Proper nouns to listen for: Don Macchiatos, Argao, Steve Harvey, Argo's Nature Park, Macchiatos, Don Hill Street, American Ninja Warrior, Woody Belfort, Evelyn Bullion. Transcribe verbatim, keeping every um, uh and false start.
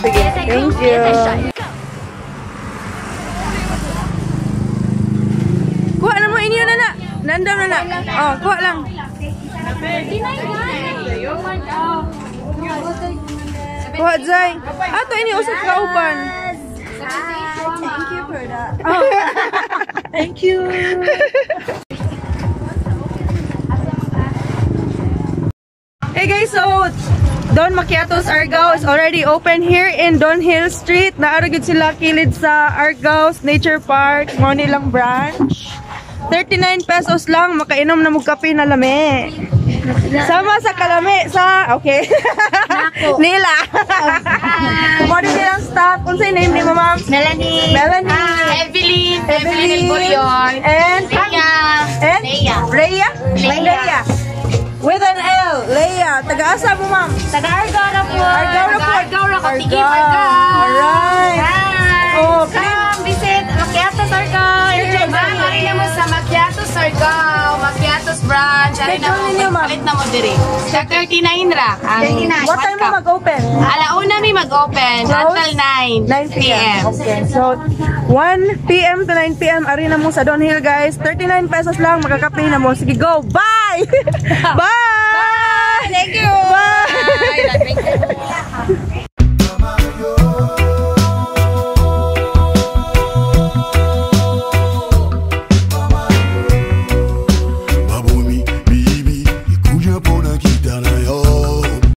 Yes, I Thank go. you. Yes, I Kuha na mo inyo na na. Nandam na na. Oh, kuha lang. Kuha, Zay. Ah, to ini usap ka upan. Thank you for that. Oh. Thank you. Hey guys, so Don Macchiatos Argao is already open here in Don Hill Street. Naaragod sila kilid sa Argo's Nature Park, Monilang branch. thirty-nine pesos lang, makainom na mugkape na lami. Sama sa kalami, sa, okay. Nila. Morning nilang staff. Unsay name ni ma'am? Melanie. Melanie. Hi. Evelyn. Evelyn Bullion. And? Leia. And? Leia. Leia. With an L, Leia. Taga-asa mo, ma'am? Taga-Argao na po. Argao na po. Argao na po. Argao. Alright. Hi. Oh, come visit Macchiatos Argao. Enjoy ba? Marina mo sa Macchiatos Argao. Macchiatos branch. Arina mo. Palit na mo diri. Sa thirty-nine ra. What time mo mag-open? Alauna mi mag-open. Until nine p m Okay. So, one p m to nine p m Arina mo sa Don Hill, guys. thirty-nine pesos lang. Magkakape na mo. Sige, go. Bye! Bye. Bye. Thank you. Bye. Bye.